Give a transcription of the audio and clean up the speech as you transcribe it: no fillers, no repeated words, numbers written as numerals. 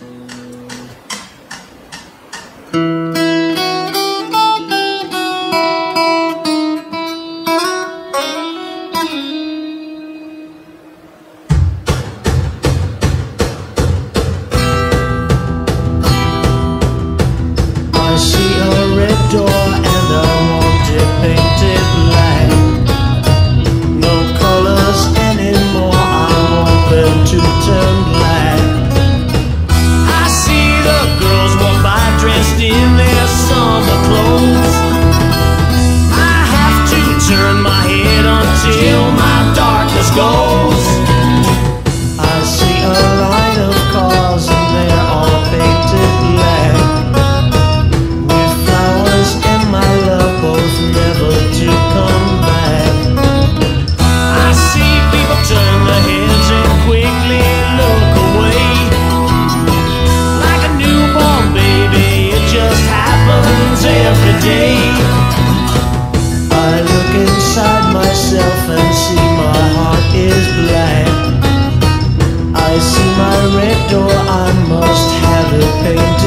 I see my red door, I must have it painted.